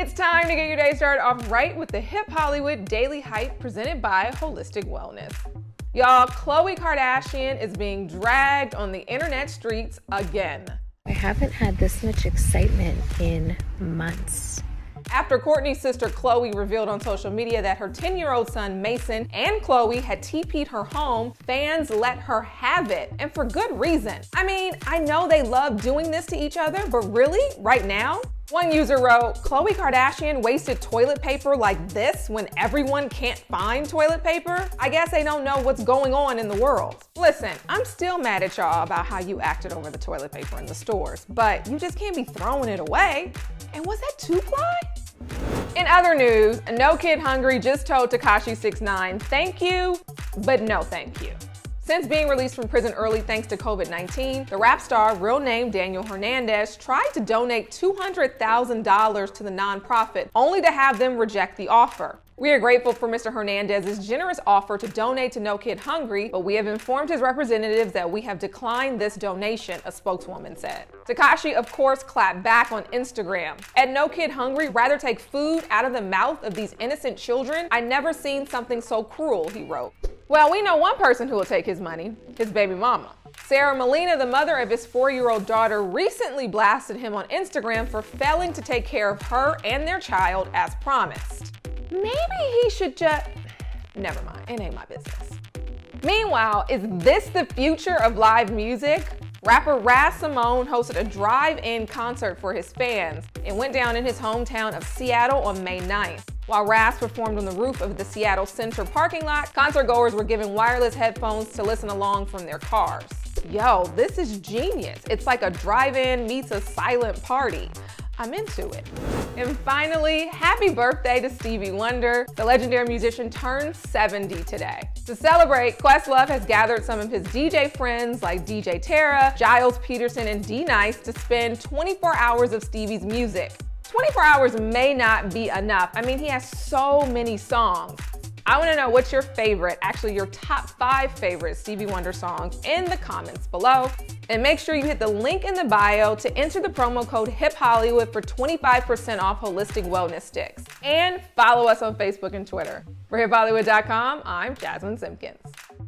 It's time to get your day started off right with the Hip Hollywood Daily Hype presented by Holistic Wellness. Y'all, Khloe Kardashian is being dragged on the internet streets again. I haven't had this much excitement in months. After Kourtney's sister Khloe revealed on social media that her 10-year-old son Mason and Khloe had TP'd her home, fans let her have it, and for good reason. I mean, I know they love doing this to each other, but really, right now? One user wrote, "Khloe Kardashian wasted toilet paper like this when everyone can't find toilet paper? I guess they don't know what's going on in the world." Listen, I'm still mad at y'all about how you acted over the toilet paper in the stores, but you just can't be throwing it away. And was that 2-ply? In other news, No Kid Hungry just told Tekashi 69, "Thank you, but no thank you." Since being released from prison early thanks to COVID-19, the rap star, real name Daniel Hernandez, tried to donate $200,000 to the nonprofit, only to have them reject the offer. "We are grateful for Mr. Hernandez's generous offer to donate to No Kid Hungry, but we have informed his representatives that we have declined this donation," a spokeswoman said. Tekashi, of course, clapped back on Instagram. "At No Kid Hungry, rather take food out of the mouth of these innocent children. I never seen something so cruel," he wrote. Well, we know one person who will take his money, his baby mama. Sarah Molina, the mother of his 4-year-old daughter, recently blasted him on Instagram for failing to take care of her and their child as promised. Maybe he should just, never mind, it ain't my business. Meanwhile, is this the future of live music? Rapper Ras Simone hosted a drive-in concert for his fans and went down in his hometown of Seattle on May 9th. While Ras performed on the roof of the Seattle Center parking lot, concertgoers were given wireless headphones to listen along from their cars. Yo, this is genius. It's like a drive-in meets a silent party. I'm into it. And finally, happy birthday to Stevie Wonder. The legendary musician turned 70 today. To celebrate, Questlove has gathered some of his DJ friends like DJ Tara, Giles Peterson, and D-Nice to spend 24 hours of Stevie's music. 24 hours may not be enough. I mean, he has so many songs. I wanna know what's your favorite, actually your top 5 favorite Stevie Wonder songs in the comments below. And make sure you hit the link in the bio to enter the promo code HipHollywood for 25% off holistic wellness sticks. And follow us on Facebook and Twitter. For HipHollywood.com, I'm Jasmine Simpkins.